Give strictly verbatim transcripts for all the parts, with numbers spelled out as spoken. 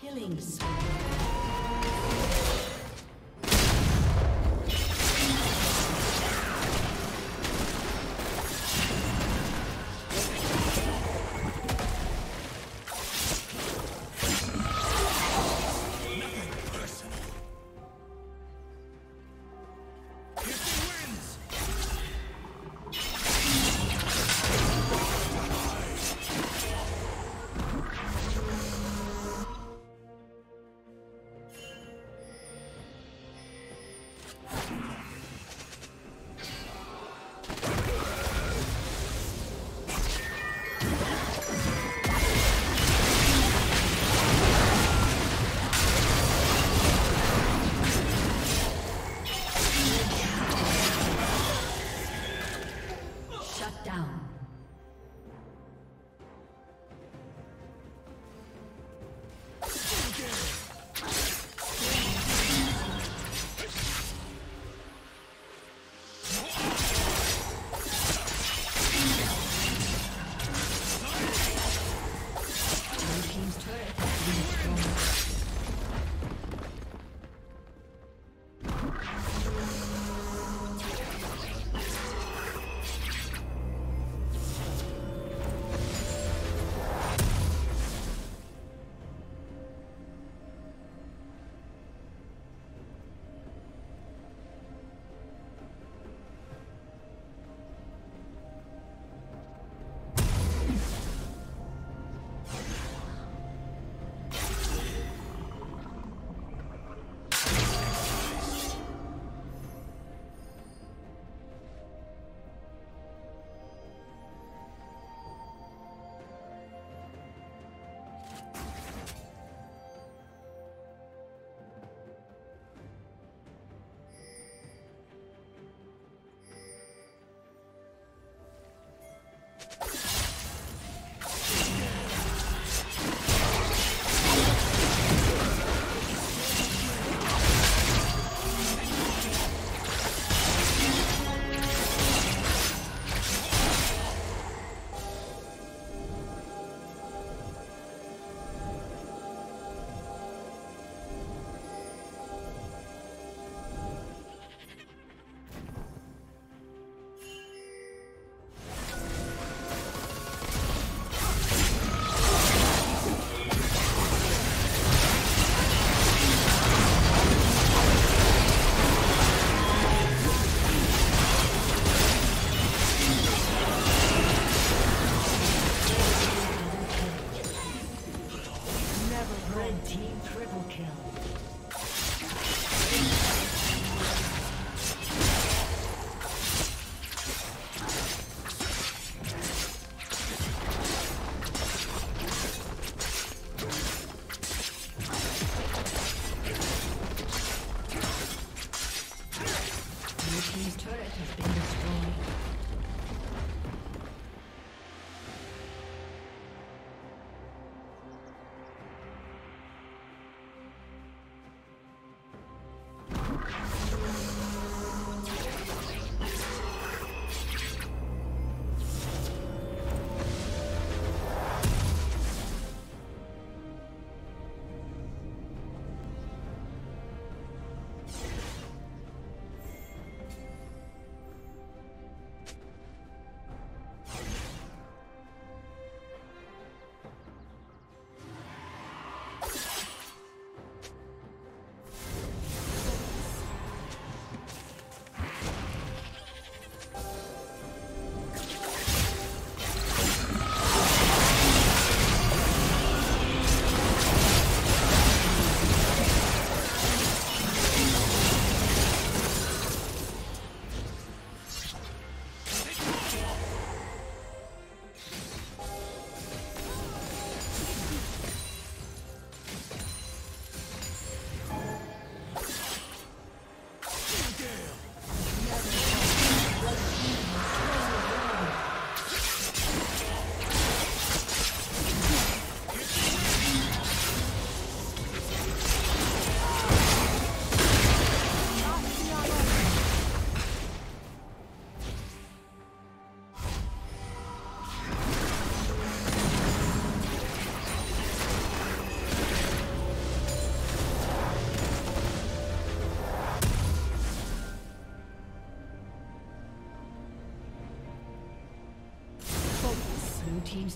Killing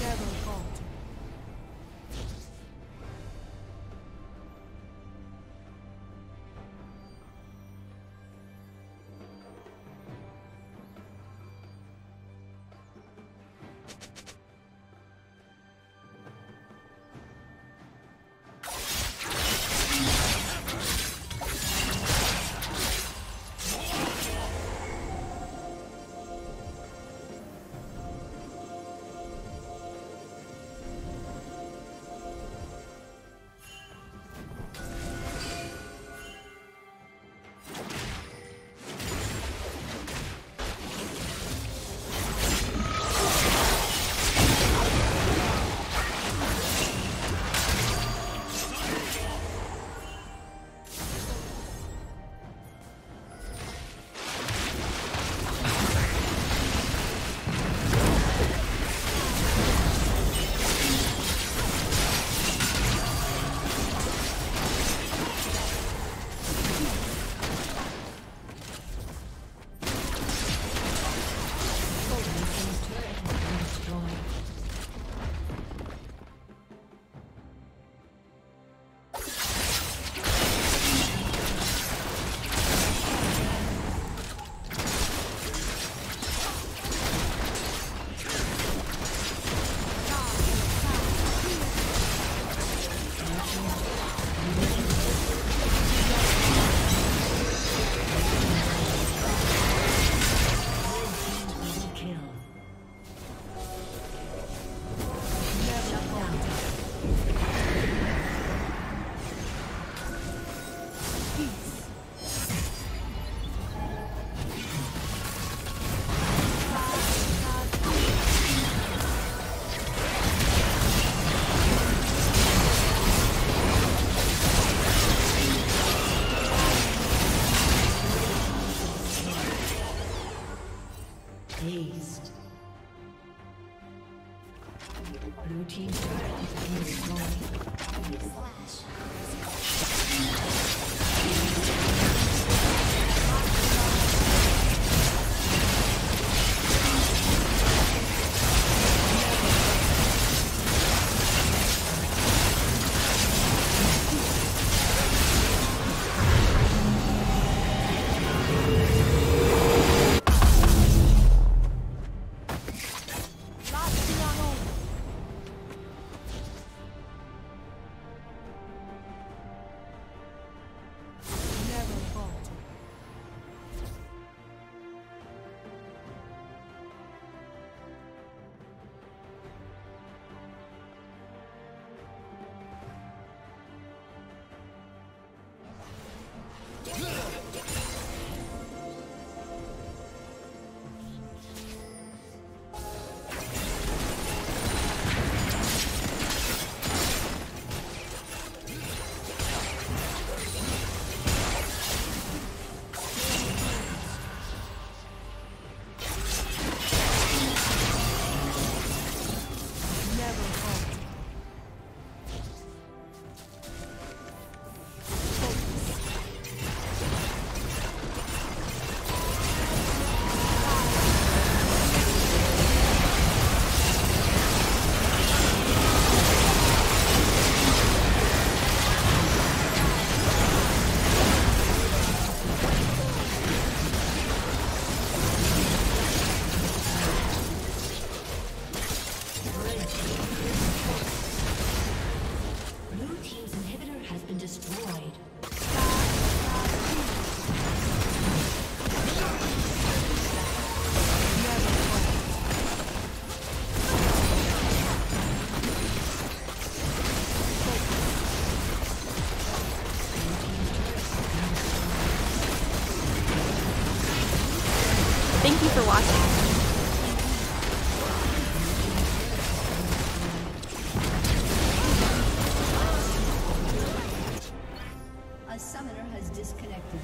Never halt. Blue team turret is being destroyed. Slash. Thank you for watching. A summoner has disconnected.